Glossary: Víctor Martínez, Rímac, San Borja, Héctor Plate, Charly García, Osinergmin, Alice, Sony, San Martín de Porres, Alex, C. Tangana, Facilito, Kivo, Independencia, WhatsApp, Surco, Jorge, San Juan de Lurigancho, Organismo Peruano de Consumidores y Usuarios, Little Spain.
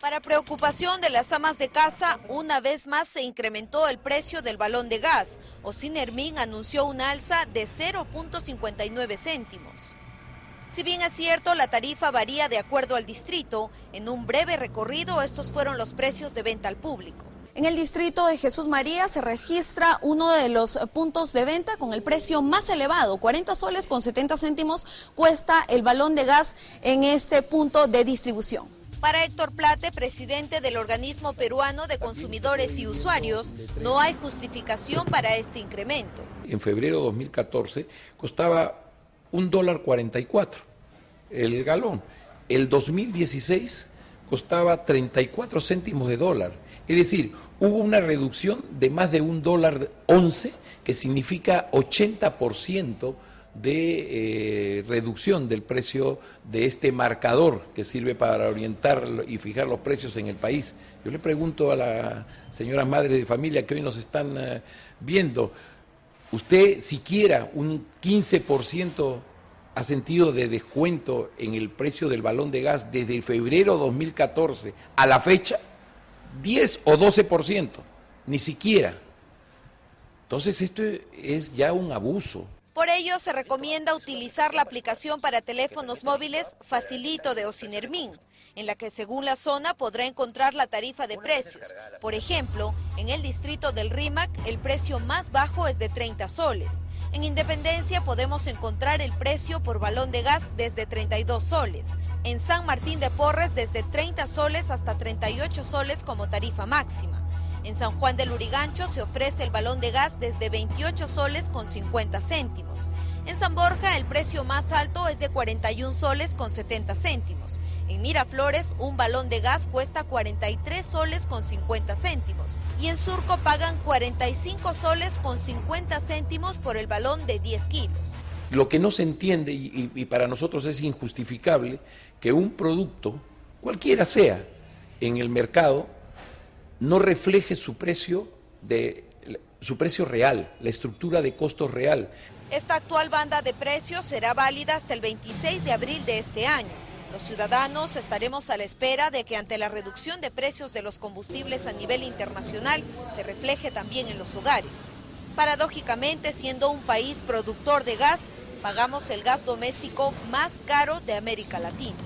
Para preocupación de las amas de casa, una vez más se incrementó el precio del balón de gas. Osinergmin anunció una alza de 0.59 céntimos. Si bien es cierto, la tarifa varía de acuerdo al distrito, en un breve recorrido estos fueron los precios de venta al público. En el distrito de Jesús María se registra uno de los puntos de venta con el precio más elevado, 40 soles con 70 céntimos cuesta el balón de gas en este punto de distribución. Para Héctor Plate, presidente del Organismo Peruano de Consumidores y Usuarios, no hay justificación para este incremento. En febrero de 2014 costaba $1.44 el galón. El 2016 costaba 34 céntimos de dólar. Es decir, hubo una reducción de más de $1.11, que significa 80% de reducción del precio de este marcador que sirve para orientar y fijar los precios en el país. Yo le pregunto a las señoras madres de familia que hoy nos están viendo, ¿usted siquiera un 15% ha sentido de descuento en el precio del balón de gas desde febrero 2014 a la fecha? 10 o 12%, ni siquiera. Entonces esto es ya un abuso. Por ello, se recomienda utilizar la aplicación para teléfonos móviles Facilito de Osinergmin, en la que según la zona podrá encontrar la tarifa de precios. Por ejemplo, en el distrito del Rímac el precio más bajo es de 30 soles. En Independencia podemos encontrar el precio por balón de gas desde 32 soles. En San Martín de Porres desde 30 soles hasta 38 soles como tarifa máxima. En San Juan de Lurigancho se ofrece el balón de gas desde 28 soles con 50 céntimos. En San Borja el precio más alto es de 41 soles con 70 céntimos. En Miraflores un balón de gas cuesta 43 soles con 50 céntimos. Y en Surco pagan 45 soles con 50 céntimos por el balón de 10 kilos. Lo que no se entiende y para nosotros es injustificable que un producto, cualquiera sea, en el mercado no refleje su precio real, la estructura de costos real. Esta actual banda de precios será válida hasta el 26 de abril de este año. Los ciudadanos estaremos a la espera de que ante la reducción de precios de los combustibles a nivel internacional se refleje también en los hogares. Paradójicamente, siendo un país productor de gas, pagamos el gas doméstico más caro de América Latina.